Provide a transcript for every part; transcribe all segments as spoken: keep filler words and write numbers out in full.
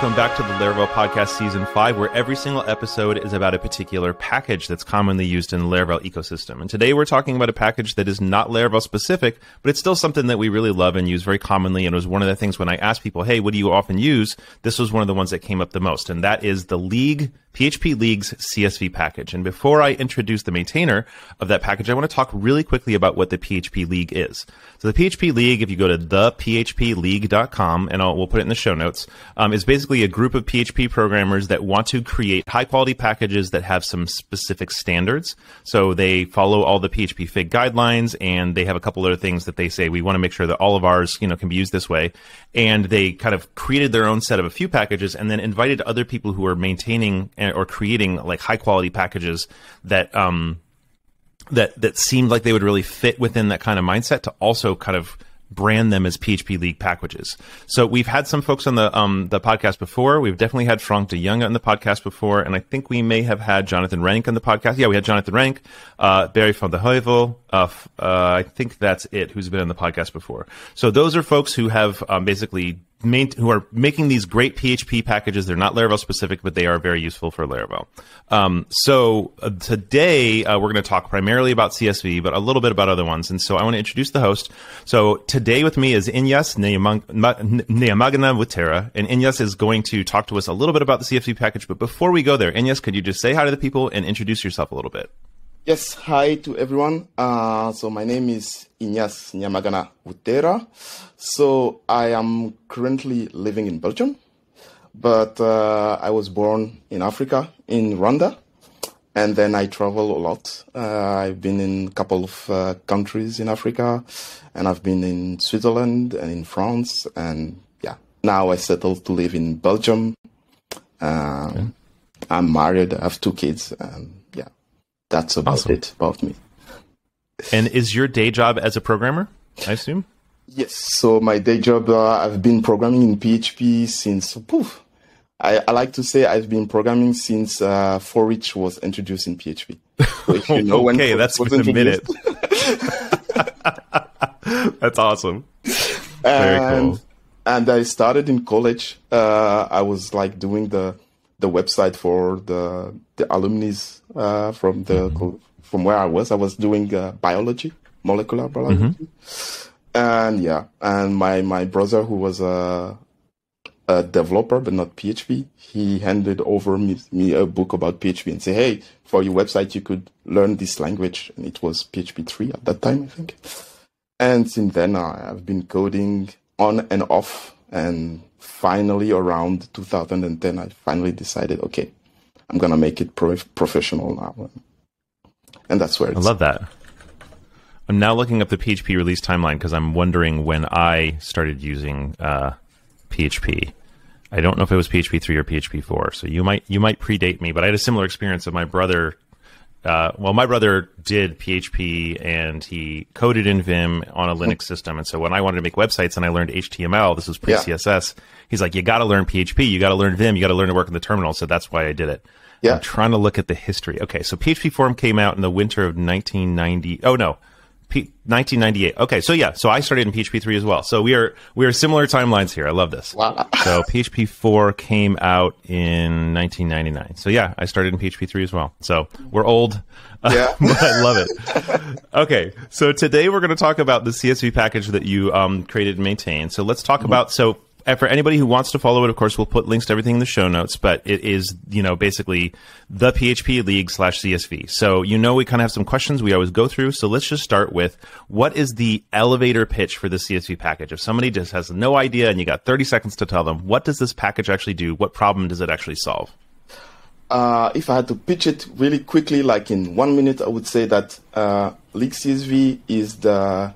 welcome back to the Laravel Podcast Season five, where every single episode is about a particular package that's commonly used in the Laravel ecosystem. And today we're talking about a package that is not Laravel specific, but it's still something that we really love and use very commonly. And it was one of the things when I asked people, hey, what do you often use? This was one of the ones that came up the most, and that is the League, P H P League's C S V package. And before I introduce the maintainer of that package, I want to talk really quickly about what the P H P League is. So the P H P League, if you go to the p h p league dot com, and I'll, we'll put it in the show notes, um, is basically a group of P H P programmers that want to create high-quality packages that have some specific standards. So they follow all the P H P Fig guidelines, and they have a couple other things that they say, we want to make sure that all of ours, you know, can be used this way. And they kind of created their own set of a few packages and then invited other people who are maintaining or creating like high-quality packages that um, that that seemed like they would really fit within that kind of mindset to also kind of brand them as P H P League packages. So we've had some folks on the um, the podcast before. We've definitely had Frank de Jonge on the podcast before, and I think we may have had Jonathan Rank on the podcast. Yeah, we had Jonathan Rank, uh, Barry von der Heuvel. Uh, uh, I think that's it, who's been on the podcast before. So those are folks who have um, basically main, who are making these great P H P packages. They're not Laravel specific, but they are very useful for Laravel. Um, so uh, today uh, we're going to talk primarily about C S V, but a little bit about other ones. And so I want to introduce the host. So today with me is Ignace Nyamagana Butera, and Ignace is going to talk to us a little bit about the C S V package. But before we go there, Ignace, could you just say hi to the people and introduce yourself a little bit? Yes, hi to everyone. Uh, so my name is Ignace Nyamagana Butera. So I am currently living in Belgium, but uh, I was born in Africa, in Rwanda, and then I travel a lot. Uh, I've been in a couple of uh, countries in Africa, and I've been in Switzerland and in France, and yeah, now I settled to live in Belgium. Uh, okay. I'm married, I have two kids, and yeah. That's about awesome. It about me. And is your day job as a programmer, I assume? Yes. So my day job, uh, I've been programming in P H P since, poof. I, I like to say I've been programming since uh, four each was introduced in P H P. So if you know okay, when that's within a minute. That's awesome. Very and, cool. And I started in college. Uh, I was like doing the... the website for the the alumni uh, from the mm-hmm. from where I was. I was doing uh, biology, molecular biology, mm-hmm. and yeah, and my my brother who was a, a developer but not P H P, he handed over me, me a book about P H P and said, "Hey, for your website you could learn this language," and it was P H P three at that time, I think. And since then, uh, I've been coding on and off. And finally, around two thousand ten, I finally decided, okay, I'm going to make it pro professional now. And that's where it's... I love that. I'm now looking up the P H P release timeline because I'm wondering when I started using uh, P H P. I don't know if it was P H P three or P H P four, so you might you might predate me, but I had a similar experience of my brother... Uh, well, my brother did P H P and he coded in Vim on a Linux system. And so when I wanted to make websites and I learned H T M L, this was pre-C S S, yeah. He's like, you got to learn P H P, you got to learn Vim, you got to learn to work in the terminal. So that's why I did it. Yeah. I'm trying to look at the history. Okay, so P H P Forum came out in the winter of nineteen ninety. Oh, no. nineteen ninety-eight. Okay, so yeah, so I started in P H P three as well. So we are we are similar timelines here. I love this. Wow. So P H P four came out in nineteen ninety-nine. So yeah, I started in P H P three as well. So we're old, yeah. But I love it. Okay, so today we're going to talk about the C S V package that you um, created and maintained. So let's talk mm-hmm. about... so. For anybody who wants to follow it, of course, we'll put links to everything in the show notes, but it is, you know, basically the P H P League slash C S V. So, you know, we kind of have some questions we always go through. So let's just start with what is the elevator pitch for the C S V package? If somebody just has no idea and you got thirty seconds to tell them, what does this package actually do? What problem does it actually solve? Uh, if I had to pitch it really quickly, like in one minute, I would say that uh, League C S V is the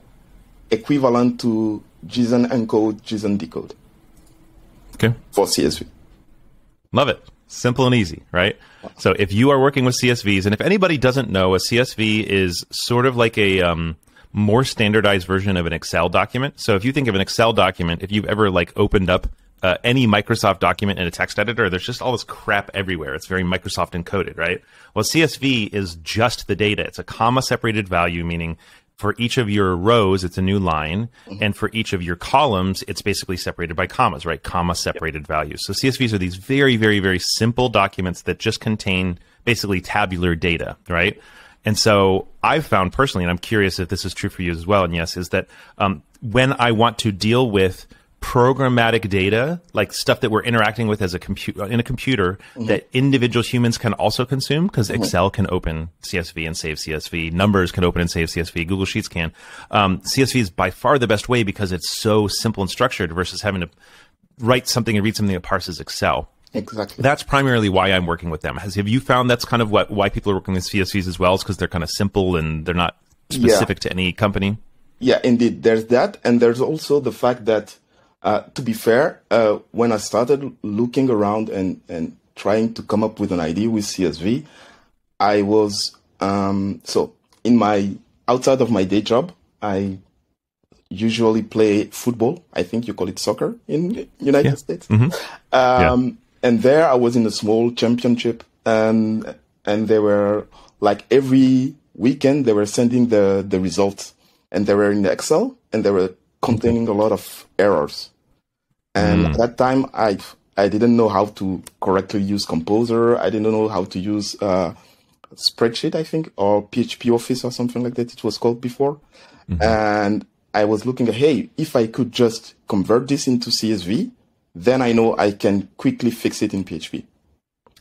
equivalent to JSON encode, JSON decode. Okay. For C S V. Love it. Simple and easy, right? Wow. So if you are working with C S Vs, and if anybody doesn't know, a C S V is sort of like a um, more standardized version of an Excel document. So if you think of an Excel document, if you've ever like opened up uh, any Microsoft document in a text editor, there's just all this crap everywhere. It's very Microsoft encoded, right? Well, C S V is just the data. It's a comma-separated value, meaning... for each of your rows, it's a new line. Mm-hmm. And for each of your columns, it's basically separated by commas, right? Comma separated yep. values. So C S Vs are these very, very, very simple documents that just contain basically tabular data, right? And so I've found personally, and I'm curious if this is true for you as well, and yes, is that um, when I want to deal with programmatic data, like stuff that we're interacting with as a computer in a computer mm-hmm. that individual humans can also consume, because mm-hmm. Excel can open C S V and save C S V, Numbers can open and save C S V, Google Sheets can. Um, C S V is by far the best way because it's so simple and structured versus having to write something and read something that parses Excel. Exactly. That's primarily why I'm working with them. Has, have you found that's kind of what why people are working with C S Vs as well, is because they're kind of simple and they're not specific yeah. to any company? Yeah, indeed. There's that. And there's also the fact that, uh, to be fair, uh, when I started looking around and, and trying to come up with an idea with C S V, I was, um, so in my, outside of my day job, I usually play football. I think you call it soccer in the United yeah. States. Mm-hmm. Um, yeah. And there I was in a small championship, and and they were like every weekend they were sending the, the results, and they were in Excel and they were containing a lot of errors. And mm. at that time I I didn't know how to correctly use Composer. I didn't know how to use uh, spreadsheet, I think, or P H P Office or something like that it was called before. Mm-hmm. And I was looking at, hey, if I could just convert this into C S V, then I know I can quickly fix it in P H P.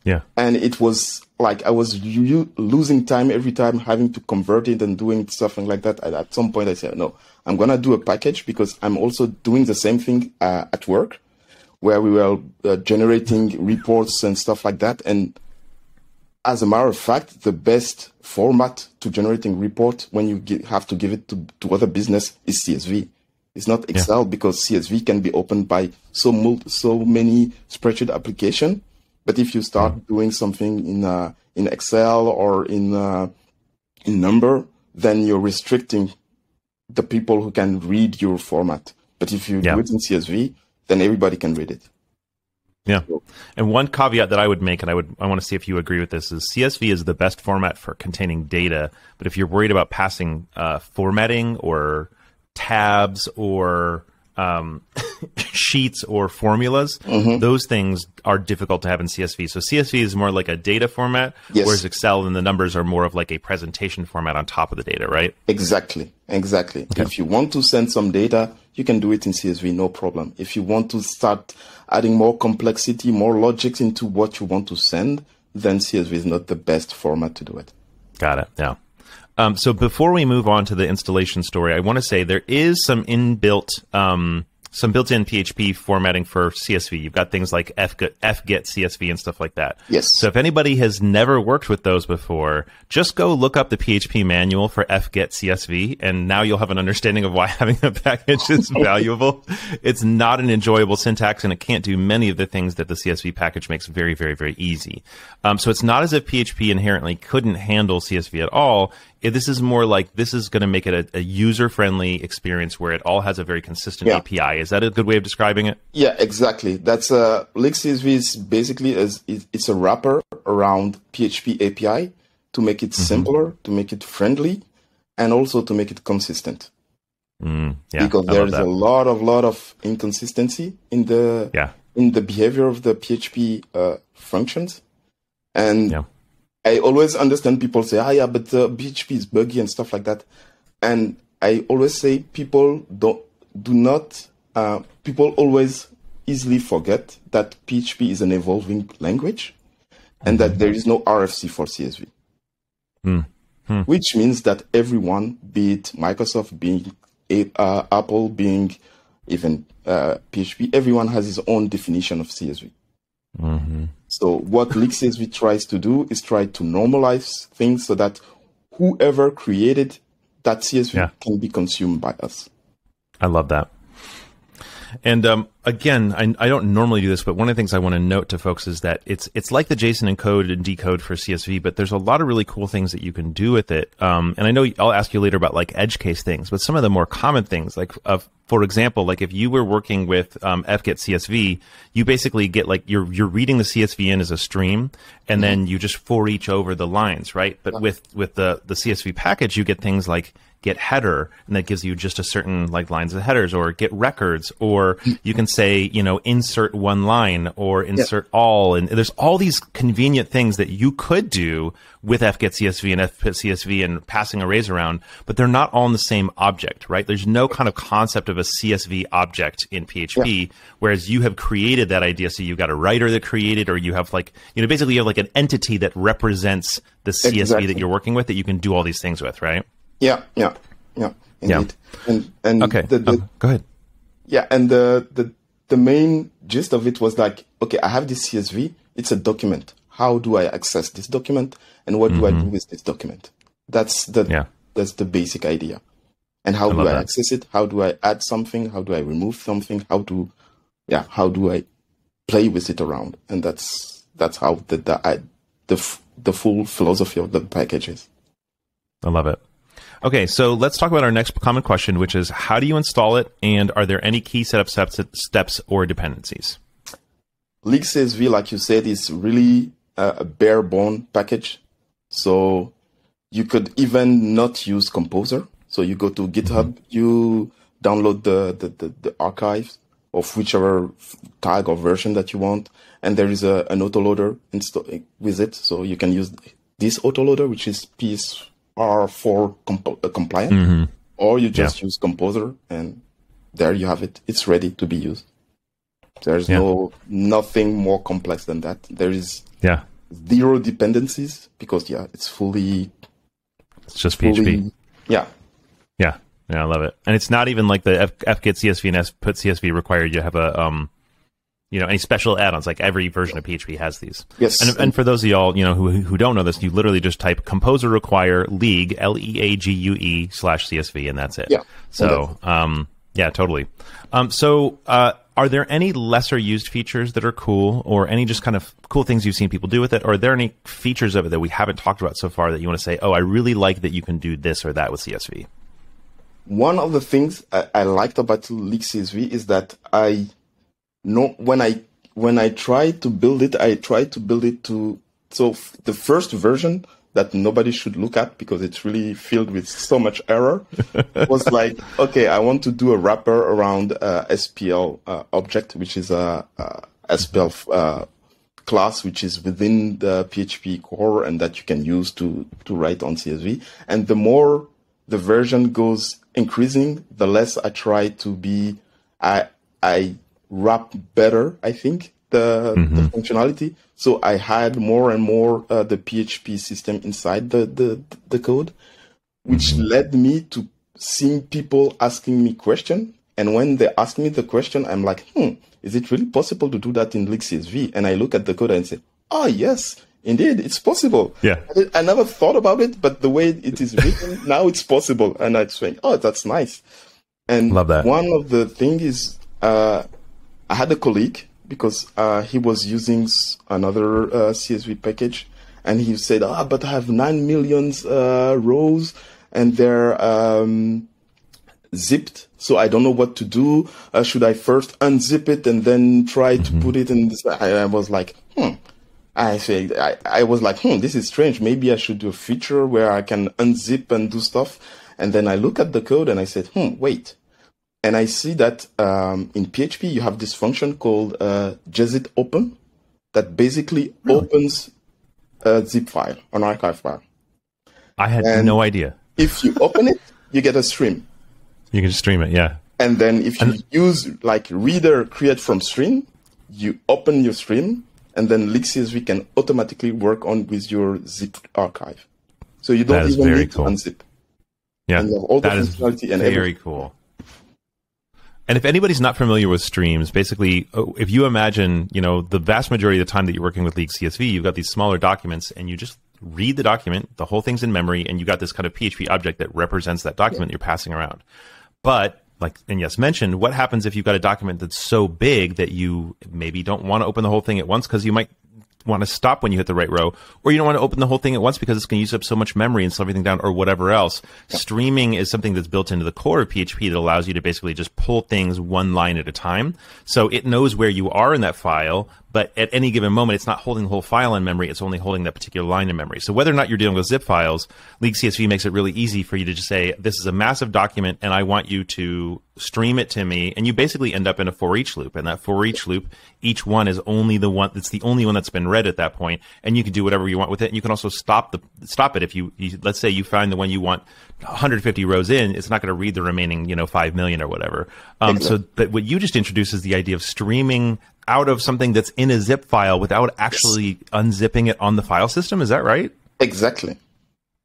Yeah. And it was like I was losing time every time having to convert it and doing stuff and like that. And at some point I said, no, I'm going to do a package, because I'm also doing the same thing uh, at work, where we were uh, generating reports and stuff like that. And as a matter of fact, the best format to generating report when you get, have to give it to, to other business is C S V. It's not Excel yeah. because C S V can be opened by so mul so many spreadsheet application. But if you start mm-hmm. doing something in uh, in Excel or in uh, in Number, then you're restricting the people who can read your format. But if you yeah. do it in C S V, then everybody can read it. Yeah. And one caveat that I would make, and I would I want to see if you agree with this, is C S V is the best format for containing data. But if you're worried about passing uh, formatting or tabs or um, sheets or formulas, mm-hmm. those things are difficult to have in C S V. So C S V is more like a data format, yes. whereas Excel and the Numbers are more of like a presentation format on top of the data, right? Exactly, exactly. Okay. If you want to send some data, you can do it in C S V, no problem. If you want to start adding more complexity, more logics into what you want to send, then C S V is not the best format to do it. Got it, yeah. Um, so before we move on to the installation story, I want to say there is some inbuilt, um, some built-in P H P formatting for C S V. You've got things like fgetcsv and stuff like that. Yes. So if anybody has never worked with those before, just go look up the P H P manual for fgetcsv, and now you'll have an understanding of why having a package is valuable. It's not an enjoyable syntax, and it can't do many of the things that the C S V package makes very, very, very easy. Um, so it's not as if P H P inherently couldn't handle C S V at all. This is more like this is going to make it a, a user-friendly experience where it all has a very consistent yeah. A P I. Is that a good way of describing it? Yeah, exactly. That's uh, League C S V is basically as it's a wrapper around P H P A P I to make it mm-hmm. simpler, to make it friendly, and also to make it consistent. Mm, yeah, because there is a lot of lot of inconsistency in the yeah. in the behavior of the P H P uh, functions, and. Yeah. I always understand people say, ah, yeah, but uh, P H P is buggy and stuff like that. And I always say people don't, do not, uh, people always easily forget that P H P is an evolving language and that there is no R F C for C S V. Mm. Mm. Which means that everyone, be it Microsoft, being uh, Apple, being even uh, P H P, everyone has his own definition of C S V. Mm-hmm. So what League C S V tries to do is try to normalize things so that whoever created that C S V yeah. can be consumed by us. I love that. And um, again, I, I don't normally do this, but one of the things I want to note to folks is that it's it's like the JSON encode and decode for C S V, but there's a lot of really cool things that you can do with it. Um, and I know I'll ask you later about like edge case things, but some of the more common things, like uh, for example, like if you were working with um, fgetcsv, you basically get like you're you're reading the C S V in as a stream, and mm-hmm. then you just for each over the lines, right? But yeah. with with the the C S V package, you get things like get header, and that gives you just a certain like lines of headers, or get records, or you can say, you know, insert one line or insert yeah. all. And there's all these convenient things that you could do with fgetcsv and fgetcsv and passing arrays around, but they're not all in the same object, right? There's no kind of concept of a C S V object in P H P, yeah. whereas you have created that idea. So you've got a writer that created, or you have like, you know, basically you have like an entity that represents the C S V exactly. that you're working with that you can do all these things with, right? Yeah, yeah, yeah, indeed. Yeah. And and okay. the, the, oh, go ahead. Yeah, and the, the the main gist of it was like, okay, I have this C S V. It's a document. How do I access this document? And what mm-hmm. do I do with this document? That's the yeah. that's the basic idea. And how I do I that. access it? How do I add something? How do I remove something? How do yeah? How do I play with it around? And that's that's how the the the, the full philosophy of the package is. I love it. Okay, so let's talk about our next common question, which is how do you install it, and are there any key setup steps, steps or dependencies? League C S V, like you said, is really a bare bone package. So you could even not use Composer. So you go to GitHub, mm-hmm. you download the, the, the, the archives of whichever tag or version that you want, and there is a, an autoloader insta- with it. So you can use this autoloader, which is P S R seven R four comp- uh, compliant, mm-hmm. or you just yeah. use Composer, and there you have it. It's ready to be used. There's yeah. no nothing more complex than that. There is yeah. zero dependencies because yeah, it's fully. It's just fully, P H P. Yeah. Yeah, yeah, I love it, and it's not even like the F- fgetcsv and S- put C S V required you have a um. You know, any special add-ons, like every version of P H P has these. Yes. And, and for those of y'all, you know, who who don't know this, you literally just type Composer require League, L E A G U E slash C S V, and that's it. Yeah. So, um, yeah, totally. Um, so uh, are there any lesser used features that are cool, or any just kind of cool things you've seen people do with it? Or are there any features of it that we haven't talked about so far that you want to say, oh, I really like that you can do this or that with C S V? One of the things I, I liked about League C S V is that I... No, when I when I tried to build it, I tried to build it to so f- the first version that nobody should look at because it's really filled with so much error was like, okay, I want to do a wrapper around uh, S P L uh, object, which is a, a S P L uh, class which is within the P H P core and that you can use to to write on C S V. And the more the version goes increasing, the less I try to be I I. wrap better, I think, the, mm-hmm. the functionality. So I had more and more uh, the P H P system inside the, the, the code, which mm-hmm. led me to seeing people asking me questions. And when they ask me the question, I'm like, hmm, is it really possible to do that in League C S V? And I look at the code and say, oh, yes, indeed, it's possible. Yeah, I, I never thought about it, but the way it is written, now it's possible. And I think, oh, that's nice. And Love that. One of the things is... Uh, I had a colleague because uh, he was using another uh, C S V package, and he said, "Ah, but I have nine million uh, rows, and they're um, zipped, so I don't know what to do. Uh, should I first unzip it and then try mm-hmm. to put it in?" This? I, I was like, "Hmm." I said, I, "I was like, hmm, this is strange. Maybe I should do a feature where I can unzip and do stuff." And then I look at the code and I said, "Hmm, wait." And I see that um, in P H P, you have this function called uh, gzip open that basically really? opens a zip file, an archive file. I had and no idea. If you open it, you get a stream. You can stream it, yeah. And then if you and... use like reader create from stream, you open your stream, and then League C S V can automatically work on with your zip archive. So you don't even need cool. to unzip. Yeah, and you have all that the functionality is and very everything. cool. And if anybody's not familiar with streams, basically, if you imagine, you know, the vast majority of the time that you're working with League C S V, you've got these smaller documents, and you just read the document, the whole thing's in memory, and you got this kind of P H P object that represents that document yeah. you're passing around. But like Ignace mentioned, what happens if you've got a document that's so big that you maybe don't want to open the whole thing at once because you might want to stop when you hit the right row, or you don't want to open the whole thing at once because it's going to use up so much memory and slow everything down, or whatever else. Yep. Streaming is something that's built into the core of P H P that allows you to basically just pull things one line at a time. So it knows where you are in that file, but at any given moment, it's not holding the whole file in memory. It's only holding that particular line in memory. So whether or not you're dealing with zip files, League C S V makes it really easy for you to just say, this is a massive document and I want you to stream it to me. And you basically end up in a for each loop. And that for each loop, each one is only the one that's the only one that's been read at that point. And you can do whatever you want with it. And you can also stop the stop it. If you, you let's say you find the one you want one hundred fifty rows in, it's not going to read the remaining, you know, five million or whatever. Um, so but what you just introduced is the idea of streaming out of something that's in a zip file without actually unzipping it on the file system. Is that right? Exactly.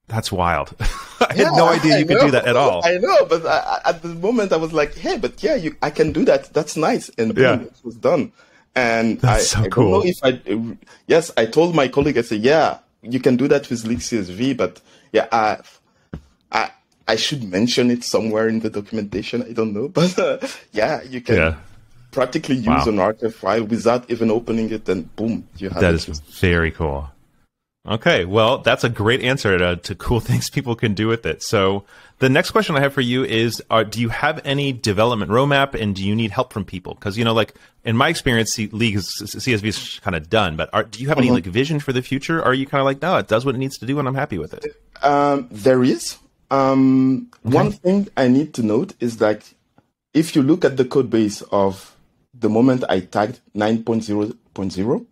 That's wild. I yeah, had no idea I, you I could know, do that at all. I know, but I, at the moment I was like, hey, but yeah, you, I can do that. That's nice. And yeah. It was done. And that's I, so I cool. Don't know if I, yes, I told my colleague, I said, yeah, you can do that with League C S V, but yeah, I, I, I should mention it somewhere in the documentation. I don't know, but uh, yeah, you can. Yeah. Practically use wow. an archive file without even opening it, and boom, you have that it. That is very cool. Okay, well, that's a great answer to, to cool things people can do with it. So the next question I have for you is, are, do you have any development roadmap, and do you need help from people? Because, you know, like in my experience, C League is, C S V is kind of done, but are, do you have mm-hmm. any like vision for the future? Or are you kind of like, no, it does what it needs to do and I'm happy with it? Um, there is. Um, okay. One thing I need to note is that if you look at the code base of the moment I tagged nine point zero point zero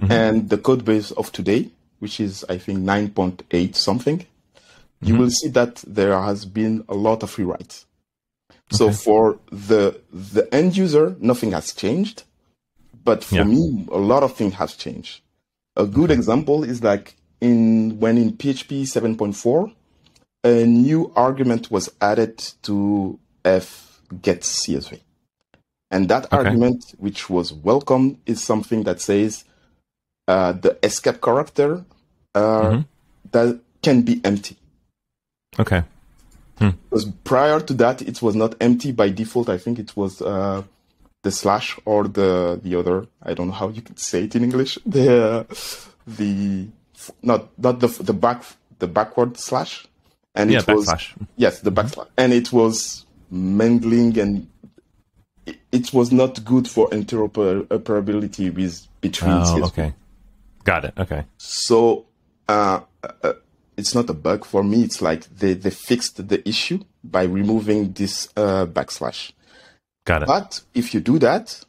mm-hmm. and the code base of today, which is, I think, nine point eight something, mm-hmm. you will see that there has been a lot of rewrites. Okay. So for the the end user, nothing has changed. But for yeah. me, a lot of things have changed. A good mm-hmm. example is like in when in P H P seven point four, a new argument was added to fgetcsv. And that okay. argument, which was welcome, is something that says uh, the escape character uh, mm-hmm. that can be empty. Okay. Hmm. Because prior to that, it was not empty by default. I think it was uh, the slash or the the other. I don't know how you could say it in English. The uh, the not not the the back the backward slash. And yeah, it was, backslash. Yes, the backslash, mm-hmm. and it was mangling and. It was not good for interoperability with between. Oh, okay, got it. Okay. So uh, uh, it's not a bug for me. It's like they they fixed the issue by removing this uh, backslash. Got it. But if you do that,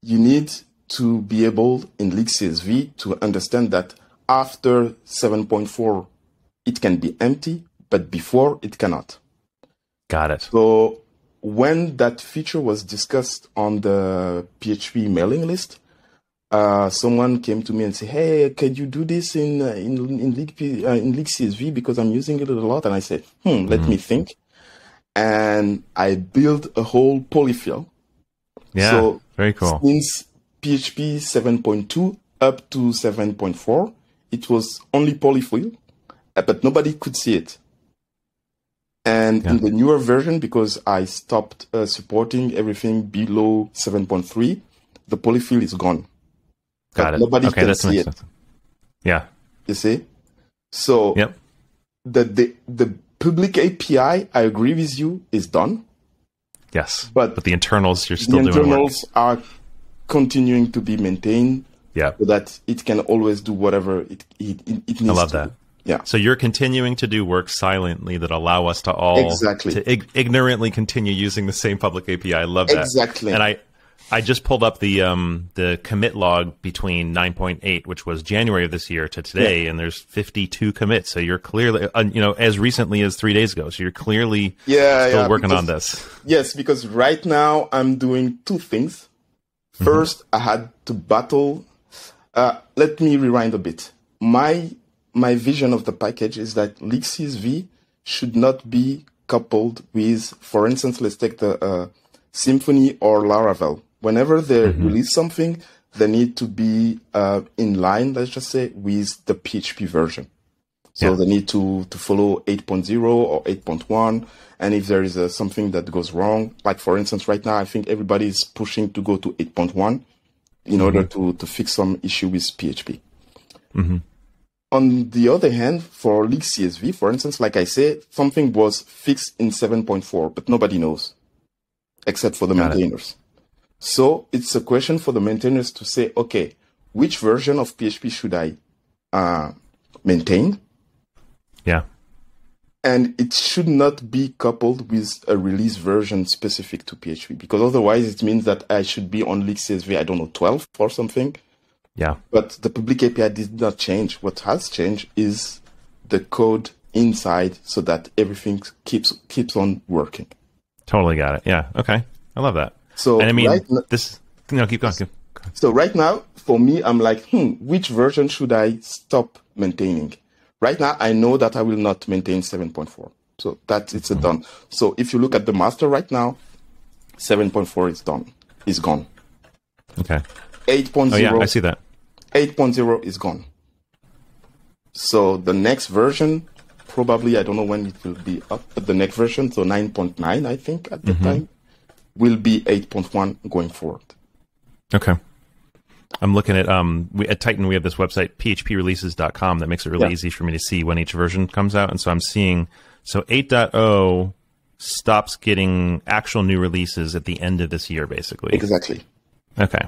you need to be able in League C S V to understand that after seven point four, it can be empty, but before it cannot. Got it. So. When that feature was discussed on the P H P mailing list, uh, someone came to me and said, "Hey, can you do this in uh, in in League P uh, in League C S V because I'm using it a lot?" And I said, "Hmm, let mm-hmm. me think." And I built a whole polyfill. Yeah, so very cool. Since P H P seven point two up to seven point four, it was only polyfill, but nobody could see it. And yeah. in the newer version, because I stopped uh, supporting everything below seven point three, the polyfill is gone. Got but it. Nobody okay, can that see makes it. Sense. Yeah. You see? So yep. the, the the public A P I, I agree with you, is done. Yes. But, but the internals, you're still the doing internals work. Are continuing to be maintained yeah. so that it can always do whatever it, it, it needs to I love to that. Do. Yeah. So you're continuing to do work silently that allow us to all exactly. to ig ignorantly continue using the same public A P I. I love that. Exactly. And I, I just pulled up the um, the commit log between nine point eight, which was January of this year, to today, yeah. and there's fifty-two commits. So you're clearly, uh, you know, as recently as three days ago. So you're clearly yeah, still yeah, working because, on this. Yes, because right now I'm doing two things. First, mm-hmm. I had to battle. Uh, let me rewind a bit. My My vision of the package is that League C S V should not be coupled with, for instance, let's take the uh, Symfony or Laravel. Whenever they mm-hmm. release something, they need to be uh, in line, let's just say, with the P H P version. So yeah. they need to, to follow eight point oh or eight point one. And if there is uh, something that goes wrong, like for instance, right now, I think everybody is pushing to go to eight point one in mm-hmm. order to, to fix some issue with P H P. Mm-hmm. On the other hand, for League C S V, for instance, like I said, something was fixed in seven point four, but nobody knows except for the Got maintainers. It. So it's a question for the maintainers to say, okay, which version of P H P should I uh, maintain? Yeah. And it should not be coupled with a release version specific to P H P, because otherwise it means that I should be on League C S V, I don't know, twelve or something. Yeah. But the public A P I did not change. What has changed is the code inside so that everything keeps keeps on working. Totally got it. Yeah. Okay. I love that. So and I mean, right this, no, keep going. Keep going. So right now, for me, I'm like, hmm, which version should I stop maintaining? Right now, I know that I will not maintain seven point four. So that it's a mm-hmm. done. So if you look at the master right now, seven point four is done. Is gone. Okay. eight point oh. Oh, yeah, I see that. eight point oh is gone. So the next version, probably, I don't know when it will be up, but the next version, so nine point nine, I think, at the mm-hmm. time, will be eight point one going forward. Okay. I'm looking at, um, we, at Titan, we have this website, p h p releases dot com, that makes it really yeah. easy for me to see when each version comes out. And so I'm seeing, so eight point oh stops getting actual new releases at the end of this year, basically. Exactly. Okay.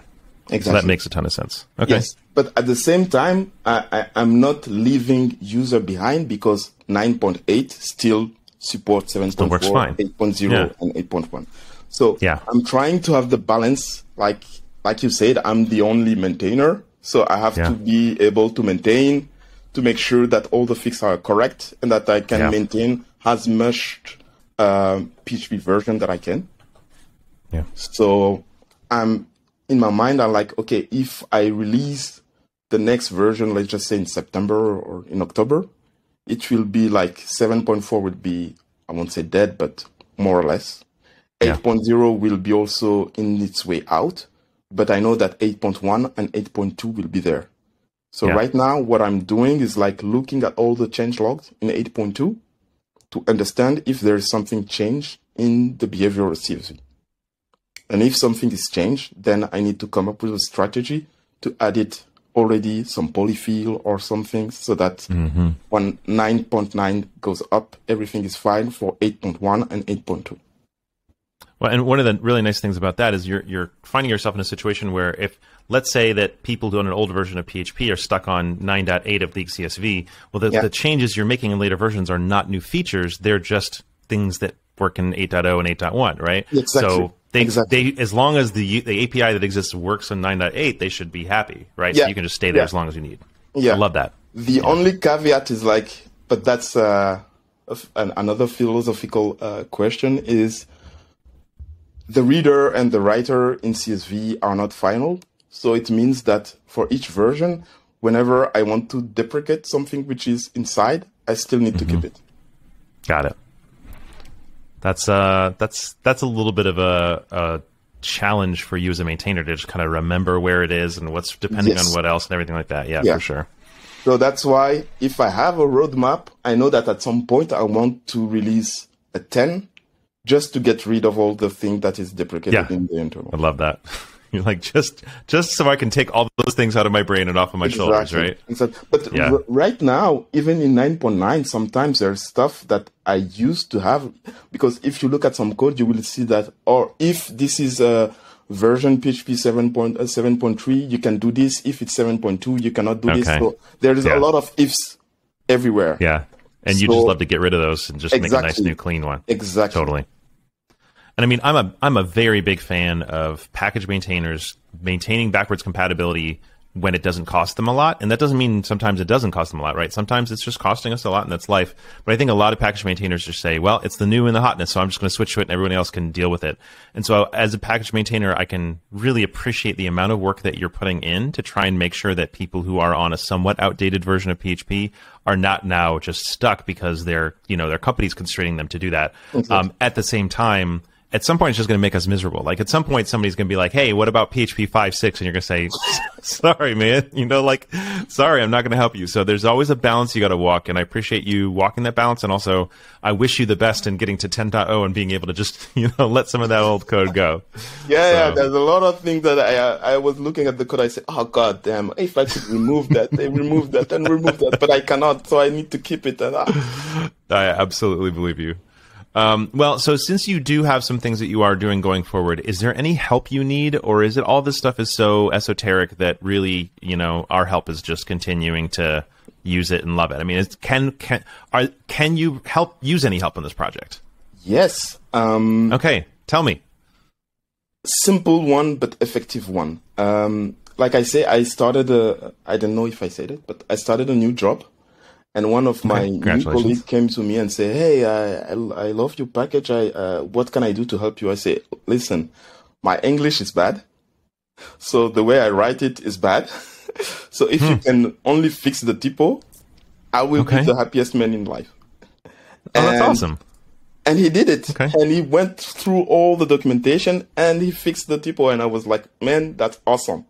Exactly. So that makes a ton of sense. Okay. Yes, but at the same time, I, I, I'm not leaving user behind, because nine point eight still supports seven point four, eight point oh, yeah. and eight point one. So yeah. I'm trying to have the balance, like like you said, I'm the only maintainer, so I have yeah. to be able to maintain, to make sure that all the fixes are correct and that I can yeah. maintain as much uh, P H P version that I can. Yeah. So I'm in my mind, I'm like, okay, if I release the next version, let's just say in September or in October, it will be like seven point four would be, I won't say dead, but more or less. Yeah. eight point oh will be also in its way out, but I know that eight point one and eight point two will be there. So yeah. right now, what I'm doing is like looking at all the change logs in eight point two to understand if there is something changed in the behavioral C S V. And if something is changed, then I need to come up with a strategy to add it already, some polyfill or something, so that mm-hmm. when nine point nine goes up, everything is fine for eight point one and eight point two. Well, and one of the really nice things about that is you're you're finding yourself in a situation where if, let's say that people who own an old version of P H P are stuck on nine point eight of League C S V, well, the, yeah. the changes you're making in later versions are not new features. They're just things that work in eight point oh and eight point one, right? Exactly. So they, exactly. they, as long as the the A P I that exists works in nine point eight, they should be happy, right? Yeah. So you can just stay there yeah. as long as you need. Yeah. I love that. The yeah. only caveat is like, but that's uh, an, another philosophical uh, question is, the reader and the writer in C S V are not final. So it means that for each version, whenever I want to deprecate something which is inside, I still need mm-hmm. to keep it. Got it. That's uh, that's that's a little bit of a, a challenge for you as a maintainer to just kind of remember where it is and what's depending yes. on what else and everything like that. Yeah, yeah, for sure. So that's why if I have a roadmap, I know that at some point I want to release a ten just to get rid of all the thing that is deprecated yeah. in the internal. I love that. You're like, just just so I can take all those things out of my brain and off of my exactly. shoulders, right? Exactly. But yeah. r right now, even in nine point nine, sometimes there's stuff that I used to have, because if you look at some code, you will see that, or if this is a version P H P seven point three, you can do this. If it's seven point two, you cannot do okay. this. So there is yeah. a lot of ifs everywhere. Yeah. And you so, just love to get rid of those and just exactly. make a nice new clean one. Exactly. Totally. And I mean, I'm a I'm a very big fan of package maintainers maintaining backwards compatibility when it doesn't cost them a lot. And that doesn't mean sometimes it doesn't cost them a lot, right? Sometimes it's just costing us a lot, and that's life. But I think a lot of package maintainers just say, well, it's the new and the hotness, so I'm just going to switch to it and everyone else can deal with it. And so as a package maintainer, I can really appreciate the amount of work that you're putting in to try and make sure that people who are on a somewhat outdated version of P H P are not now just stuck because they're, you know, their company's constraining them to do that. Okay. Um, at the same time, at some point it's just going to make us miserable. Like at some point somebody's going to be like, hey, what about P H P five six? And you're going to say, sorry, man, you know, like, sorry, I'm not going to help you. So there's always a balance you got to walk. And I appreciate you walking that balance. And also I wish you the best in getting to ten point oh and being able to just, you know, let some of that old code go. Yeah, so. yeah. There's a lot of things that I, uh, I was looking at the code. I said, oh, God damn, if I could remove that, they remove that and remove that, but I cannot. So I need to keep it. And, uh... I absolutely believe you. Um, well, so since you do have some things that you are doing going forward, is there any help you need, or is it all this stuff is so esoteric that really, you know, our help is just continuing to use it and love it? I mean, it's, can can are, can you help use any help in this project? Yes. Um, okay, tell me. Simple one, but effective one. Um, like I say, I started a, I don't know if I said it, but I started a new job. And one of my new colleagues came to me and said, hey, I, I, I love your package. I, uh, what can I do to help you? I say, listen, my English is bad. So the way I write it is bad. So if hmm. you can only fix the typo, I will okay. be the happiest man in life. Oh, and, that's awesome. And he did it. Okay. And he went through all the documentation and he fixed the typo. And I was like, man, that's awesome.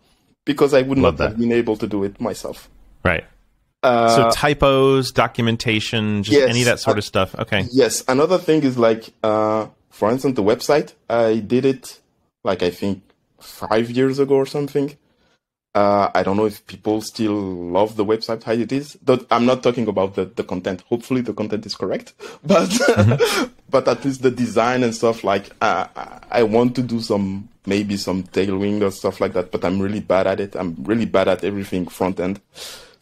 Because I would love not that. have been able to do it myself. Right. Uh, so typos, documentation, just yes, any of that sort of stuff. Okay. Yes. Another thing is like, uh, for instance, the website, I did it like, I think five years ago or something. Uh, I don't know if people still love the website how it is. But I'm not talking about the, the content. Hopefully the content is correct, but, mm-hmm. but at least the design and stuff like, uh, I want to do some, maybe some tailoring or stuff like that, but I'm really bad at it. I'm really bad at everything front end.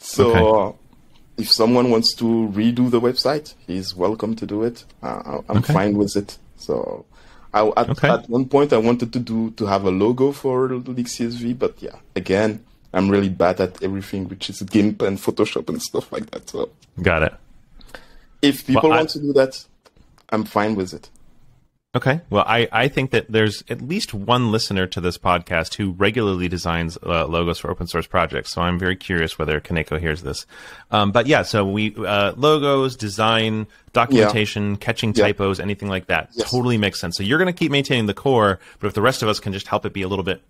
So okay. uh, if someone wants to redo the website, he's welcome to do it. Uh, I'm okay. fine with it. So I, at, okay. at one point I wanted to do to have a logo for League C S V, but yeah, again, I'm really bad at everything, which is GIMP and Photoshop and stuff like that. So got it. If people well, I... want to do that, I'm fine with it. Okay. Well, I, I think that there's at least one listener to this podcast who regularly designs uh, logos for open source projects. So I'm very curious whether Kaneko hears this. Um, but yeah, so we uh, logos, design, documentation, yeah. catching yeah. typos, anything like that yes. totally makes sense. So you're going to keep maintaining the core, but if the rest of us can just help it be a little bit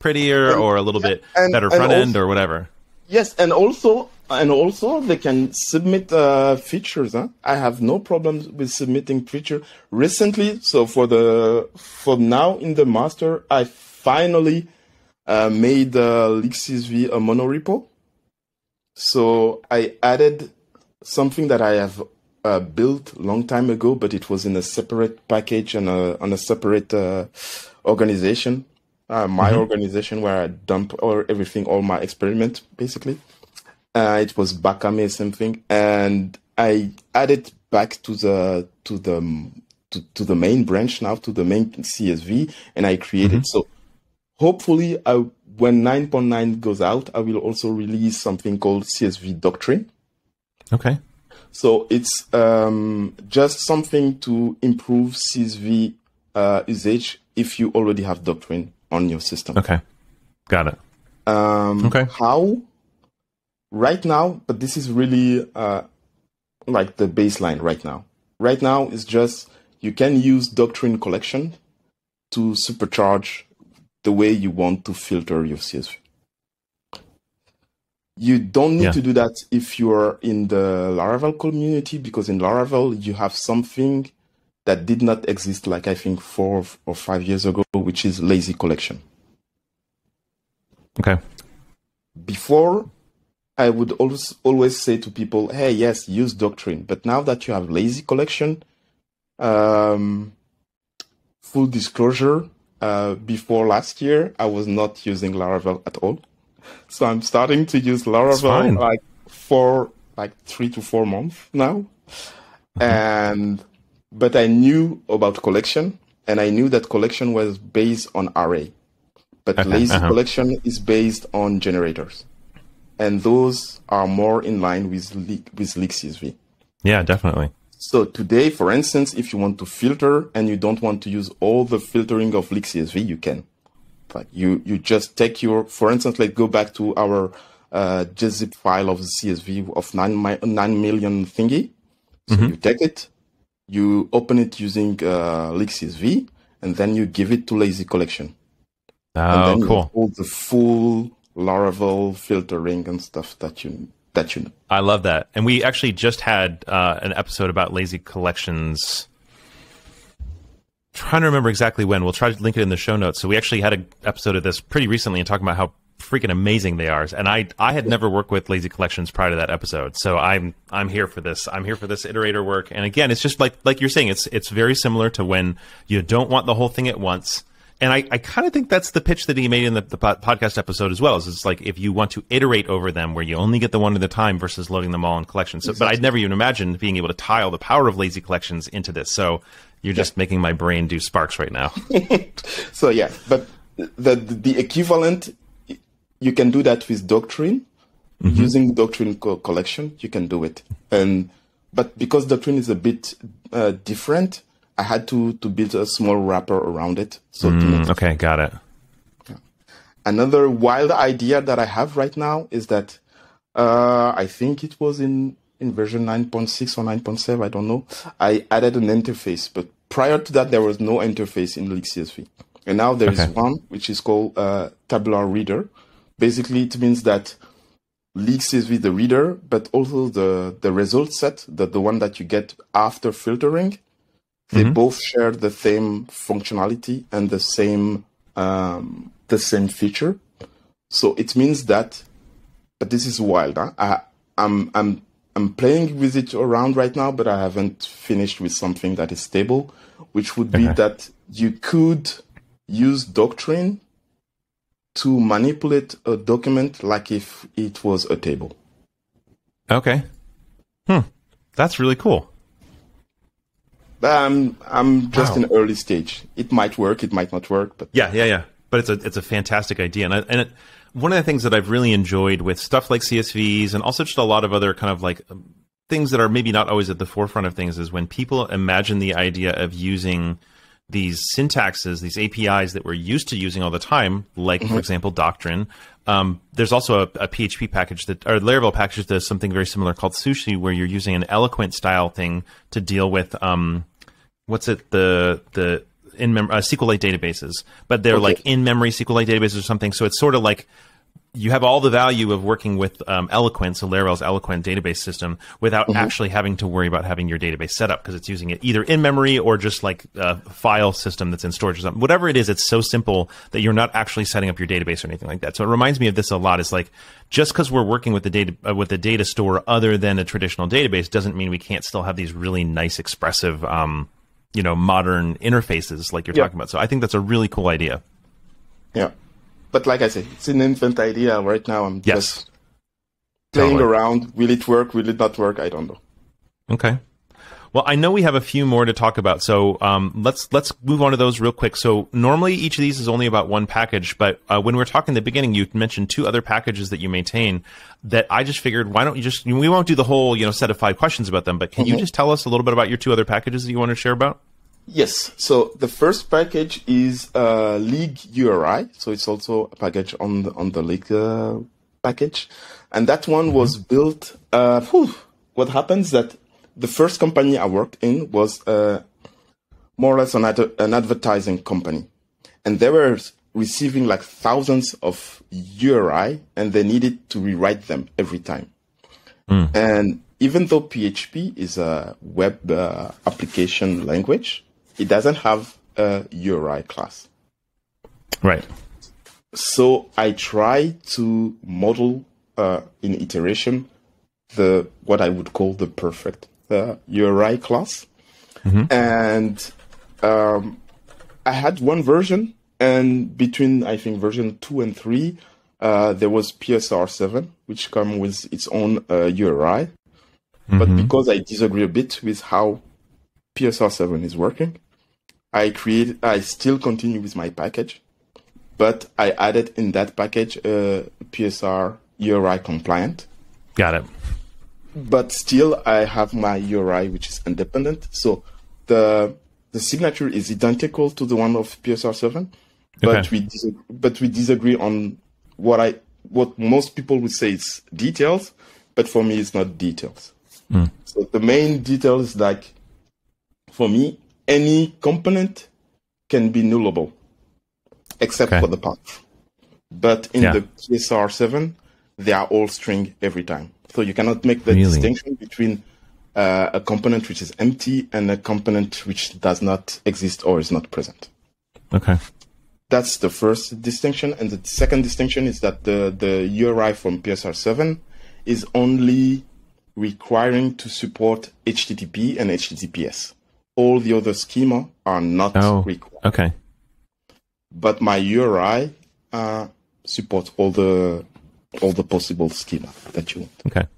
prettier and, or a little yeah, bit and, better front also, end or whatever. Yes. And also, and also they can submit uh, features. Huh? I have no problems with submitting feature recently. So for the for now in the master, I finally uh, made uh, League C S V a monorepo. So I added something that I have uh, built long time ago, but it was in a separate package and a, on a separate uh, organization, uh, my mm-hmm. organization where I dump or everything, all my experiment basically. Uh, it was Bakame something, and I added back to the to the to, to the main branch now to the main C S V, and I created. Mm-hmm. So hopefully, I, when nine point nine goes out, I will also release something called C S V Doctrine. Okay. So it's um, just something to improve C S V uh, usage if you already have Doctrine on your system. Okay, got it. Um, okay. How? Right now, but this is really uh, like the baseline right now. Right now is just you can use Doctrine collection to supercharge the way you want to filter your C S V. You don't need yeah. to do that if you are in the Laravel community, because in Laravel you have something that did not exist like I think four or five years ago, which is lazy collection. Okay. Before... I would always always say to people, hey, yes, use Doctrine. But now that you have lazy collection, um, full disclosure, uh, before last year, I was not using Laravel at all. So I'm starting to use Laravel like for like three to four months now. Mm-hmm. And, but I knew about collection and I knew that collection was based on array, but okay. lazy uh-huh. collection is based on generators. And those are more in line with League, with League C S V. Yeah, definitely. So today, for instance, if you want to filter and you don't want to use all the filtering of League C S V, you can. But you, you just take your, for instance, let's go back to our uh, gzip file of the C S V of nine million thingy. So mm-hmm. you take it, you open it using uh, League C S V, and then you give it to Lazy Collection. Oh, and then cool. You hold the full Laravel filtering and stuff that you that you know. I love that. And we actually just had uh, an episode about Lazy Collections. Trying to remember exactly when. We'll try to link it in the show notes. So we actually had an episode of this pretty recently and talking about how freaking amazing they are. And I I had never worked with Lazy Collections prior to that episode. So I'm I'm here for this. I'm here for this iterator work. And again, it's just like like you're saying, it's it's very similar to when you don't want the whole thing at once. And I, I kind of think that's the pitch that he made in the, the podcast episode as well. Is it's like if you want to iterate over them where you only get the one at a time versus loading them all in collections. So, exactly. But I'd never even imagined being able to tile the power of Lazy Collections into this. So you're just yeah. making my brain do sparks right now. So yeah, but the, the equivalent, you can do that with Doctrine. Mm-hmm. Using Doctrine co- collection, you can do it. And But because Doctrine is a bit uh, different, I had to, to build a small wrapper around it. So mm, okay, got it. Yeah. Another wild idea that I have right now is that uh, I think it was in, in version nine point six or nine point seven, I don't know. I added an interface, but prior to that, there was no interface in League C S V. And now there okay. is one, which is called uh, Tabular Reader. Basically, it means that League C S V, the reader, but also the, the result set, the, the one that you get after filtering, they mm-hmm. both share the same functionality and the same um, the same feature. So it means that, but this is wild. Huh? I, I'm I'm I'm playing with it around right now, but I haven't finished with something that is stable, which would be okay. that you could use Doctrine to manipulate a document like if it was a table. Okay. Hmm. That's really cool. Um, I'm just wow. in early stage. It might work, it might not work, but yeah, yeah, yeah. But it's a it's a fantastic idea, and I, and it, one of the things that I've really enjoyed with stuff like C S Vs and also just a lot of other kind of like things that are maybe not always at the forefront of things is when people imagine the idea of using these syntaxes, these A P Is that we're used to using all the time, like mm-hmm. for example Doctrine. Um, there's also a, a P H P package that, or Laravel package that does something very similar called Sushi, where you're using an Eloquent style thing to deal with. Um, What's it? The the in mem- uh, SQLite databases, but they're okay. like in memory SQLite databases or something. So it's sort of like you have all the value of working with um, Eloquent, so Laravel's Eloquent database system, without mm-hmm. actually having to worry about having your database set up because it's using it either in memory or just like a file system that's in storage or something. Whatever it is, it's so simple that you're not actually setting up your database or anything like that. So it reminds me of this a lot. It's like just because we're working with the data uh, with the data store other than a traditional database doesn't mean we can't still have these really nice expressive. Um, you know, modern interfaces like you're yeah. talking about. So I think that's a really cool idea. Yeah. But like I said, it's an infant idea right now. I'm yes. just playing totally. around. Will it work? Will it not work? I don't know. Okay. Well, I know we have a few more to talk about. So um, let's let's move on to those real quick. So normally each of these is only about one package. But uh, when we were talking in the beginning, you mentioned two other packages that you maintain that I just figured, why don't you just, we won't do the whole, you know, set of five questions about them. But can mm-hmm. you just tell us a little bit about your two other packages that you want to share about? Yes. So the first package is uh, League U R I. So it's also a package on the, on the League uh, package. And that one mm-hmm. was built, uh, whew, what happens that the first company I worked in was uh, more or less an, ad- an advertising company. And they were receiving like thousands of U R I and they needed to rewrite them every time. Mm. And even though P H P is a web uh, application language, it doesn't have a U R I class. Right. So I try to model uh, in iteration the what I would call the perfect the U R I class. Mm-hmm. And um, I had one version, and between, I think, version two and three, uh, there was P S R seven, which comes with its own uh, U R I. Mm-hmm. But because I disagree a bit with how P S R seven is working, I create, I still continue with my package, but I added in that package uh, P S R U R I compliant. Got it. But still, I have my U R I, which is independent. So the the signature is identical to the one of P S R seven, but okay. we disagree, but we disagree on what I what most people would say is details, but for me, it's not details. Mm. So the main detail is like, for me, any component can be nullable, except okay. for the path. But in yeah. the P S R seven, they are all string every time. So you cannot make the really? distinction between uh, a component which is empty and a component which does not exist or is not present. Okay. That's the first distinction. And the second distinction is that the, the U R I from P S R seven is only requiring to support H T T P and H T T P S. All the other schema are not oh, required. Okay. But my U R I uh, supports all the all the possible schema that you want. Okay.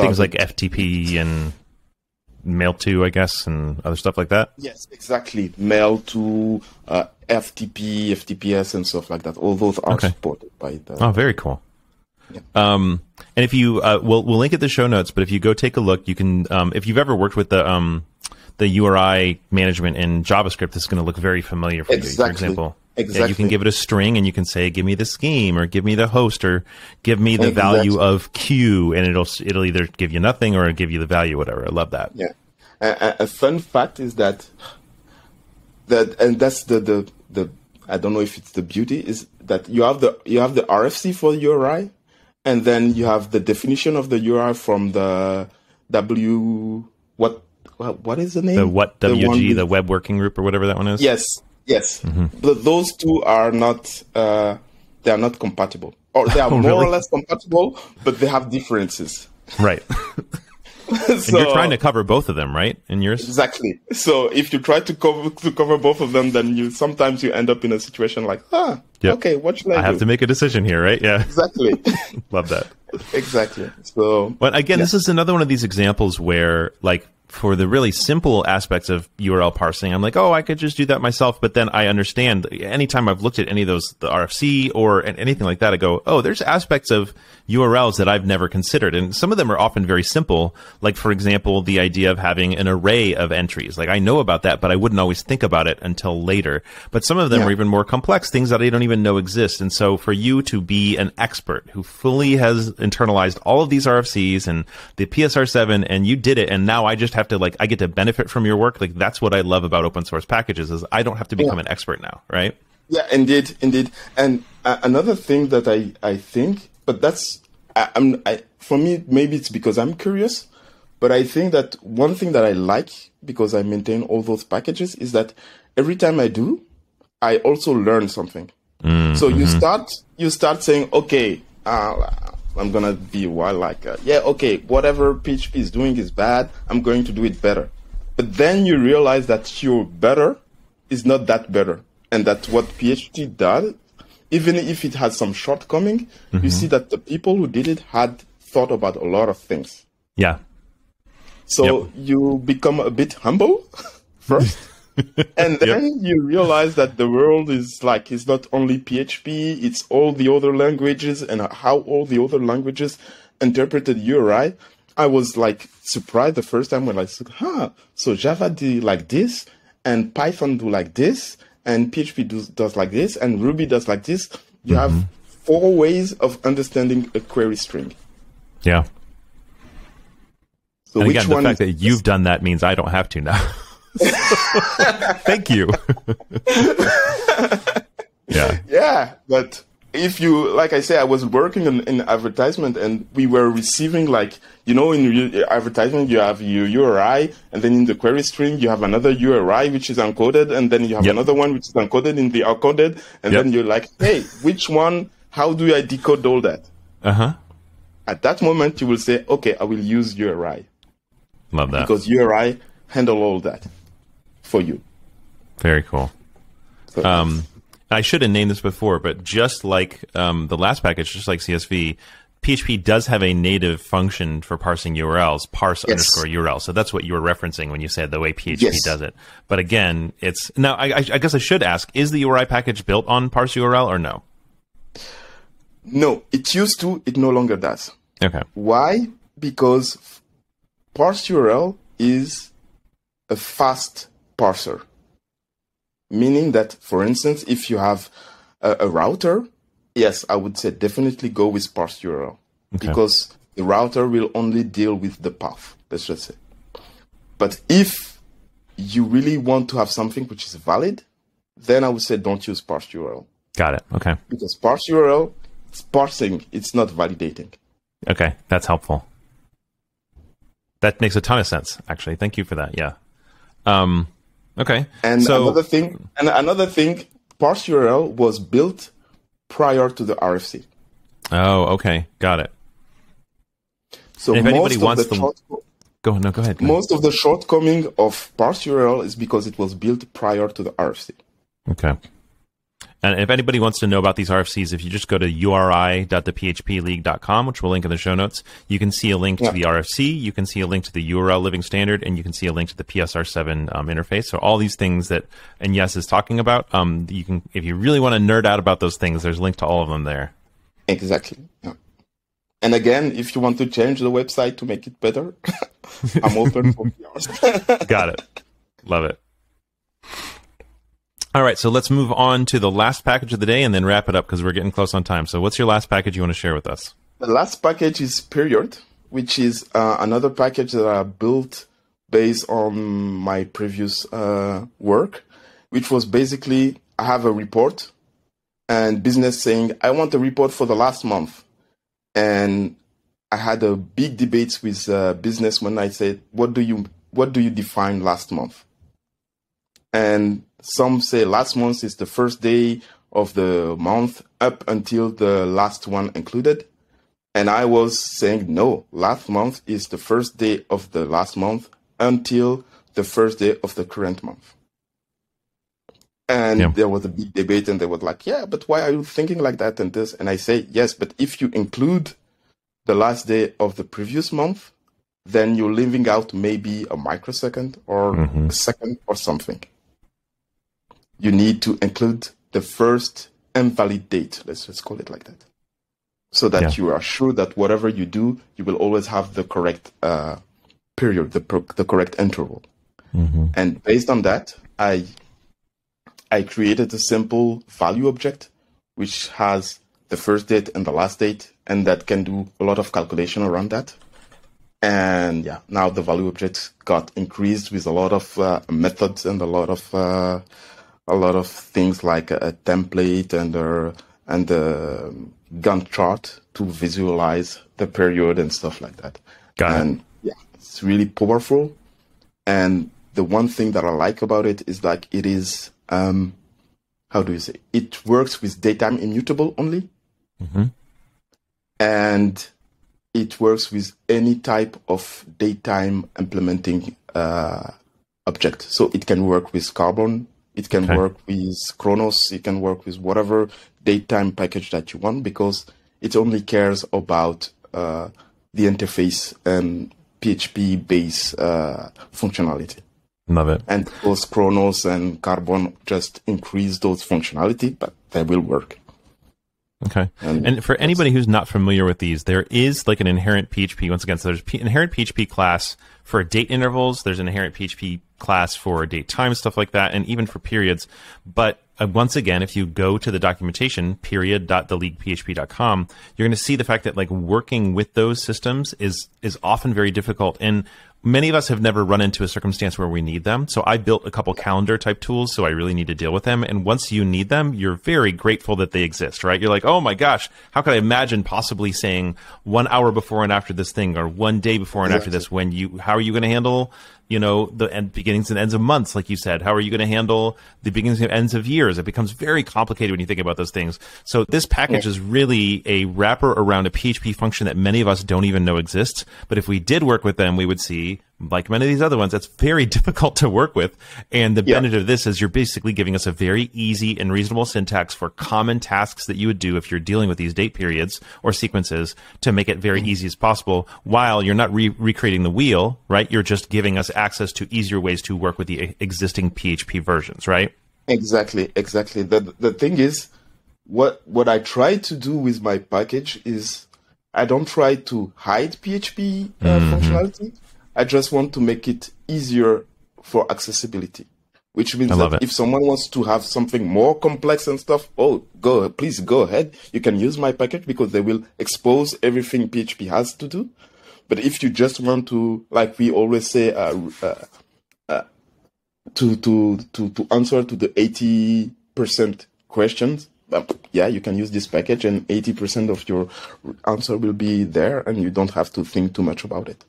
Things like F T P and mailto, I guess, and other stuff like that? Yes, exactly. Mailto, uh, F T P, F T P S, and stuff like that. All those are okay. supported by the... Oh, very cool. Yeah. Um, and if you... Uh, we'll, we'll link it to the show notes, but if you go take a look, you can... Um, if you've ever worked with the... Um, the U R I management in JavaScript is going to look very familiar for exactly. you, for example. Exactly. Yeah, you can give it a string and you can say, give me the scheme or give me the host or give me the exactly. value of Q, and it'll it'll either give you nothing or it'll give you the value, whatever. I love that. Yeah. A, a fun fact is that, that and that's the, the, the, I don't know if it's the beauty, is that you have the, you have the R F C for the U R I, and then you have the definition of the U R I from the W, what, what is the name? The W H A T W G, the, the Web Working Group, or whatever that one is. Yes, yes. Mm-hmm. But those two are not uh, they are not compatible, or they are oh, more really? or less compatible, but they have differences. Right. so, and you're trying to cover both of them, right? In yours, exactly. So if you try to cover to cover both of them, then you sometimes you end up in a situation like, ah, yep. okay, what should I, I do? I have to make a decision here, right? Yeah, exactly. Love that. Exactly. So, but again, yeah. this is another one of these examples where, like, for the really simple aspects of U R L parsing, I'm like, oh, I could just do that myself. But then I understand anytime I've looked at any of those, the R F C or anything like that, I go, oh, there's aspects of U R Ls that I've never considered. And some of them are often very simple. Like, for example, the idea of having an array of entries. Like, I know about that, but I wouldn't always think about it until later. But some of them yeah. are even more complex, things that I don't even know exist. And so for you to be an expert who fully has internalized all of these R F Cs and the P S R seven, and you did it, and now I just have to, like, I get to benefit from your work. Like, that's what I love about open source packages, is I don't have to become yeah. an expert now, right? Yeah, indeed, indeed. And uh, another thing that I, I think, but that's, I, I'm, I, for me, maybe it's because I'm curious, but I think that one thing that I like, because I maintain all those packages, is that every time I do, I also learn something. Mm-hmm. So you start, you start saying, okay, uh, I'm going to be wild, like, uh, yeah, okay, whatever P H P is doing is bad. I'm going to do it better. But then you realize that your better is not that better. And that what P H P does, even if it has some shortcoming, mm-hmm. you see that the people who did it had thought about a lot of things. Yeah. So yep. you become a bit humble first. And then yep. you realize that the world is like, it's not only P H P, it's all the other languages and how all the other languages interpreted U R I. I was, like, surprised the first time when I said, huh, so Java do like this, and Python do like this, and P H P do, does like this, and Ruby does like this. You mm-hmm. have four ways of understanding a query string. Yeah. So and which again, the one fact that you've done that means I don't have to now. Thank you. yeah. Yeah. But if you, like I say, I was working in, in advertisement, and we were receiving, like, you know, in advertisement, you have your U R I, and then in the query string, you have another U R I, which is encoded. And then you have yep. another one, which is encoded in the encoded. And yep. then you're like, hey, which one, how do I decode all that? Uh-huh. At that moment, you will say, okay, I will use U R I. Love that. Because U R I handle all that for you. Very cool. So, um, I should have named this before, but just like um, the last package, just like C S V, P H P does have a native function for parsing U R Ls, parse yes. underscore U R L. So that's what you were referencing when you said the way P H P yes. does it. But again, it's... Now, I, I guess I should ask, is the U R I package built on parse U R L or no? No, it used to. It no longer does. Okay. Why? Because parse U R L is a fast parser, meaning that, for instance, if you have a, a router, yes, I would say definitely go with parse U R L okay. because the router will only deal with the path, let's just say. But if you really want to have something which is valid, then I would say don't use parsed U R L. Got it. Okay. Because parsed U R L, it's parsing, it's not validating. Okay, that's helpful. That makes a ton of sense, actually. Thank you for that. Yeah. Um, okay. And so, another thing, and another thing, parsed U R L was built prior to the R F C. Oh, okay, got it. So and if anybody wants the, the go no, go ahead. Go most ahead. of the shortcoming of parsed U R L is because it was built prior to the R F C. Okay. And if anybody wants to know about these R F Cs, if you just go to U R I dot the P H P league dot com, which we'll link in the show notes, you can see a link yeah. to the R F C, you can see a link to the U R L living standard, and you can see a link to the P S R seven um, interface. So all these things that Ignace is talking about, um, you can, if you really want to nerd out about those things, there's a link to all of them there. Exactly. Yeah. And again, if you want to change the website to make it better, I'm open for P Rs. Got it. Love it. All right, so let's move on to the last package of the day and then wrap it up because we're getting close on time. So what's your last package you want to share with us? The last package is Period, which is uh, another package that I built based on my previous uh, work, which was basically I have a report and business saying, I want a report for the last month. And I had a big debate with uh, business when I said, what do you what do you define last month? And some say last month is the first day of the month up until the last one included. And I was saying, no, last month is the first day of the last month until the first day of the current month. And yeah. there was a big debate and they were like, yeah, but why are you thinking like that and this? And I say, yes, but if you include the last day of the previous month, then you're leaving out maybe a microsecond or mm-hmm. a second or something. You need to include the first and valid date. Let's let's call it like that, so that yeah. you are sure that whatever you do, you will always have the correct uh, period, the the correct interval. Mm-hmm. And based on that, I I created a simple value object which has the first date and the last date, and that can do a lot of calculation around that. And yeah, now the value object got increased with a lot of uh, methods and a lot of. Uh, A lot of things like a template and a, and a Gantt chart to visualize the period and stuff like that. Got and it. Yeah, it's really powerful. And the one thing that I like about it is like it is, um, how do you say? It works with daytime immutable only. Mm-hmm. And it works with any type of daytime implementing uh, object. So it can work with Carbon. It can okay. work with Chronos. It can work with whatever daytime package that you want because it only cares about uh, the interface and P H P-based uh, functionality. Love it. And those Chronos and Carbon just increase those functionality, but they will work. Okay. And, and for anybody who's not familiar with these, there is like an inherent P H P. Once again, so there's P inherent P H P class for date intervals. There's an inherent P H P class for date time, stuff like that, and even for periods. But uh, once again, if you go to the documentation, period dot the league P H P dot com, you're going to see the fact that like working with those systems is is often very difficult. And many of us have never run into a circumstance where we need them. So I built a couple calendar type tools, so I really need to deal with them. And once you need them, you're very grateful that they exist, right? You're like, oh my gosh, how could I imagine possibly saying one hour before and after this thing or one day before and exactly. after this when you, how are you going to handle, you know, the end, beginnings and ends of months, like you said? How are you going to handle the beginnings and ends of years? It becomes very complicated when you think about those things. So this package yeah. is really a wrapper around a P H P function that many of us don't even know exists. But if we did work with them, we would see, like many of these other ones, that's very difficult to work with. And the yeah. benefit of this is you're basically giving us a very easy and reasonable syntax for common tasks that you would do if you're dealing with these date periods or sequences to make it very mm-hmm. easy as possible while you're not re recreating the wheel, right? You're just giving us access to easier ways to work with the existing P H P versions, right? Exactly, exactly. The, the thing is, what, what I try to do with my package is I don't try to hide P H P uh, mm-hmm. functionality. I just want to make it easier for accessibility, which means that it. if someone wants to have something more complex and stuff, oh, go, please go ahead. You can use my package because they will expose everything P H P has to do. But if you just want to, like we always say, uh, uh, uh, to to to to answer to the eighty percent questions, yeah, you can use this package, and eighty percent of your answer will be there, and you don't have to think too much about it.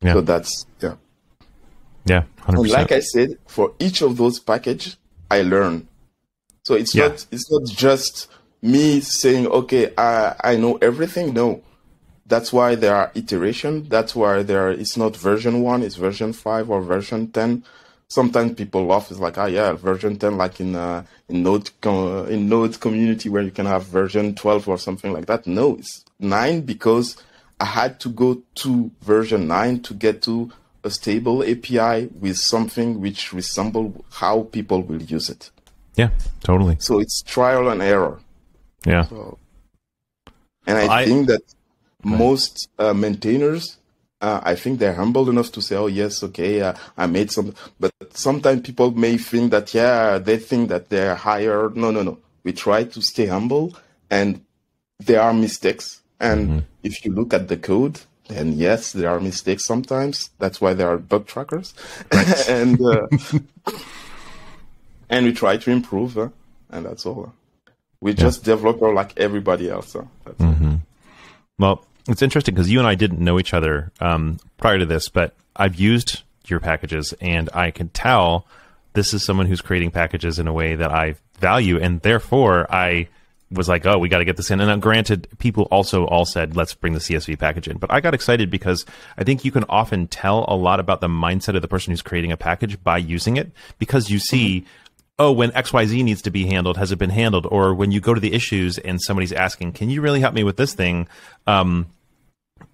Yeah. So that's yeah, yeah. one hundred percent. And like I said, for each of those packages, I learn. So it's yeah. not it's not just me saying, okay, I I know everything. No, that's why there are iterations. That's why there are, it's not version one, it's version five or version ten. Sometimes people laugh. It's like, ah, yeah, version ten, like in uh, in Node com in Node community where you can have version twelve or something like that. No, it's nine because I had to go to version nine to get to a stable A P I with something which resembles how people will use it. Yeah, totally. So it's trial and error. Yeah. So, and I, well, I think that right. most uh, maintainers. Uh, I think they're humble enough to say, oh, yes, okay, uh, I made some. But sometimes people may think that, yeah, they think that they're higher. No, no, no. We try to stay humble, and there are mistakes. And mm-hmm. if you look at the code, then yes, there are mistakes sometimes. That's why there are bug trackers. Right. and uh, and we try to improve, huh? And that's all. We yeah. just develop like everybody else. Huh? That's mm-hmm. Well, it's interesting because you and I didn't know each other um, prior to this, but I've used your packages, and I can tell this is someone who's creating packages in a way that I value, and therefore I was like, oh, we got to get this in. And uh, granted, people also all said, let's bring the C S V package in. But I got excited because I think you can often tell a lot about the mindset of the person who's creating a package by using it, because you see... oh, when X Y Z needs to be handled, has it been handled? Or when you go to the issues and somebody's asking, can you really help me with this thing? Um,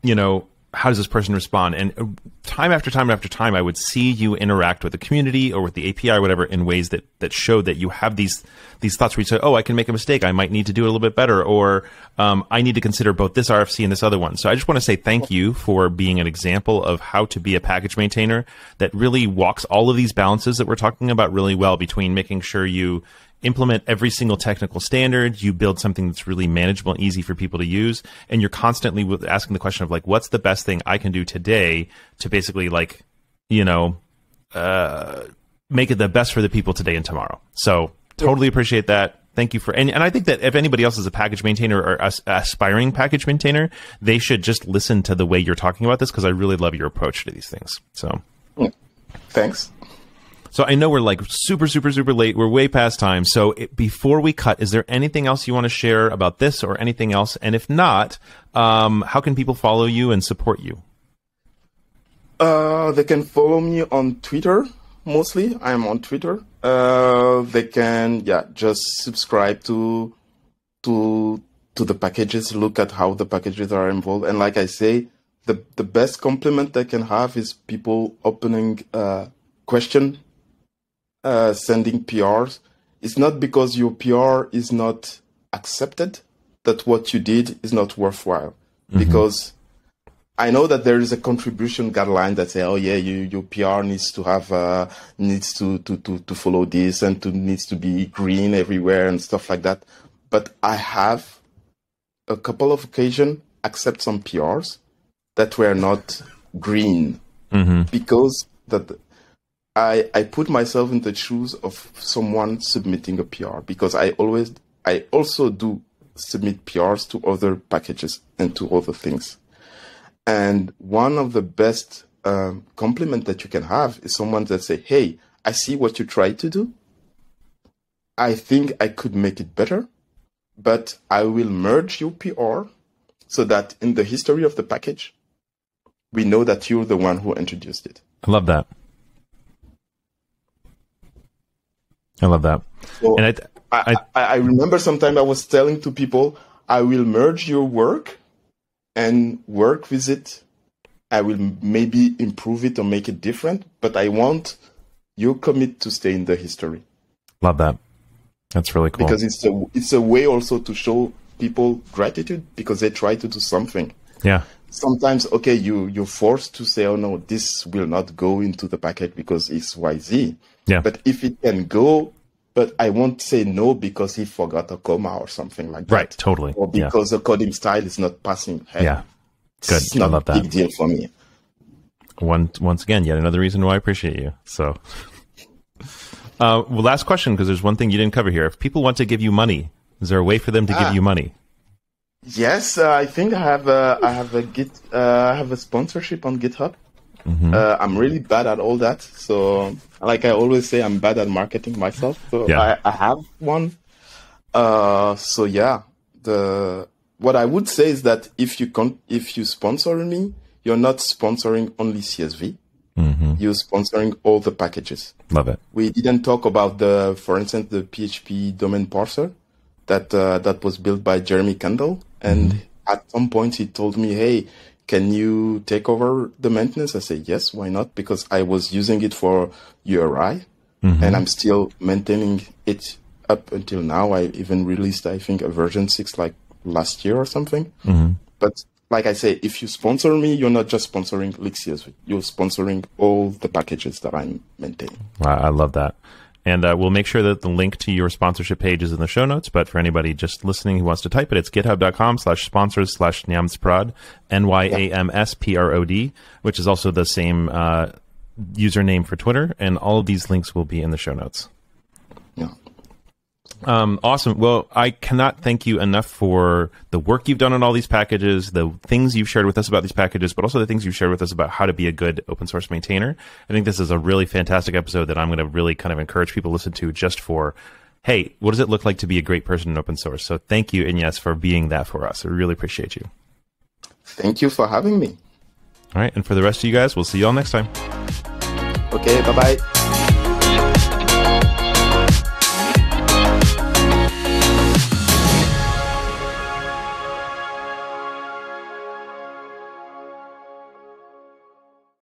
you know, how does this person respond? And time after time after time, I would see you interact with the community or with the A P I or whatever in ways that that show that you have these these thoughts where you say, oh, I can make a mistake. I might need to do it a little bit better. Or um, I need to consider both this R F C and this other one. So I just want to say thank you for being an example of how to be a package maintainer that really walks all of these balances that we're talking about really well between making sure you implement every single technical standard, you build something that's really manageable and easy for people to use, and you're constantly asking the question of like, what's the best thing I can do today to basically like, you know, uh, make it the best for the people today and tomorrow. So totally appreciate that. Thank you for, and, and I think that if anybody else is a package maintainer or as, aspiring package maintainer, they should just listen to the way you're talking about this, because I really love your approach to these things. So thanks. So I know we're like super, super, super late. We're way past time. So it, before we cut, is there anything else you want to share about this or anything else? And if not, um, how can people follow you and support you? Uh, they can follow me on Twitter, mostly. I'm on Twitter. Uh, they can, yeah, just subscribe to, to, to the packages, look at how the packages are involved. And like I say, the, the best compliment they can have is people opening uh, question. Uh, sending P Rs, it's not because your P R is not accepted that what you did is not worthwhile. Mm-hmm. Because I know that there is a contribution guideline that say, oh yeah, you, your P R needs to have uh, needs to, to to to follow this and to needs to be green everywhere and stuff like that. But I have a couple of occasions accept some P Rs that were not green mm-hmm. because that. I, I put myself in the shoes of someone submitting a P R, because I always, I also do submit P Rs to other packages and to other things. And one of the best um, compliment that you can have is someone that say, hey, I see what you try to do. I think I could make it better, but I will merge your P R so that in the history of the package, we know that you're the one who introduced it. I love that. I love that. So and I, I, I, I remember sometimes I was telling to people, I will merge your work and work with it. I will maybe improve it or make it different, but I want your commit to stay in the history. Love that. That's really cool. Because it's a, it's a way also to show people gratitude because they try to do something. Yeah. Sometimes, okay, you, you're forced to say, oh no, this will not go into the package because it's X Y Z. Yeah. But if it can go, but I won't say no because he forgot a comma or something like that. Right, totally. Or because yeah. the coding style is not passing. Hey, yeah, good. It's not I love that. A big deal for me. One, once again, yet another reason why I appreciate you. So Uh, well, last question, because there's one thing you didn't cover here. If people want to give you money, is there a way for them to ah. give you money? Yes, uh, I think I have a, I have a Git, uh, I have a sponsorship on GitHub. Mm-hmm. uh, I'm really bad at all that. So, like I always say, I'm bad at marketing myself. So yeah. I, I have one. Uh, so yeah, the what I would say is that if you con- if you sponsor me, you're not sponsoring only C S V. Mm-hmm. You're sponsoring all the packages. Love it. We didn't talk about the, for instance, the P H P domain parser that uh, that was built by Jeremy Kendall. And mm-hmm. at some point he told me, hey, can you take over the maintenance? I say, yes, why not? Because I was using it for U R I mm-hmm. and I'm still maintaining it up until now. I even released, I think, a version six like last year or something. Mm-hmm. But like I say, if you sponsor me, you're not just sponsoring League C S V. You're sponsoring all the packages that I'm maintaining. Wow, I love that. And uh, we'll make sure that the link to your sponsorship page is in the show notes. But for anybody just listening who wants to type it, it's github.com slash sponsors slash nyamsprod, N Y A M S P R O D, which is also the same uh, username for Twitter. And all of these links will be in the show notes. Yeah. Um, awesome. Well, I cannot thank you enough for the work you've done on all these packages, the things you've shared with us about these packages, but also the things you've shared with us about how to be a good open source maintainer. I think this is a really fantastic episode that I'm going to really kind of encourage people to listen to just for, hey, what does it look like to be a great person in open source? So thank you, Ignace, for being that for us. I really appreciate you. Thank you for having me. All right. And for the rest of you guys, we'll see you all next time. Okay. Bye-bye.